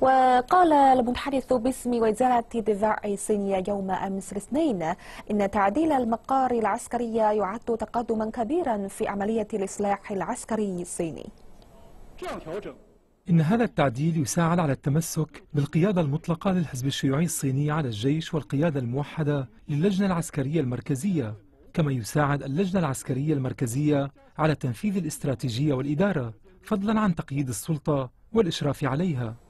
وقال المنحدث باسم وزارة الدفاع الصينية يوم أمس الاثنين إن تعديل المقار العسكري يعد تقدما كبيرا في عملية الإصلاح العسكري الصيني. إن هذا التعديل يساعد على التمسك بالقيادة المطلقة للحزب الشيوعي الصيني على الجيش والقيادة الموحدة للجنة العسكرية المركزية، كما يساعد اللجنة العسكرية المركزية على تنفيذ الاستراتيجية والإدارة، فضلا عن تقييد السلطة والإشراف عليها.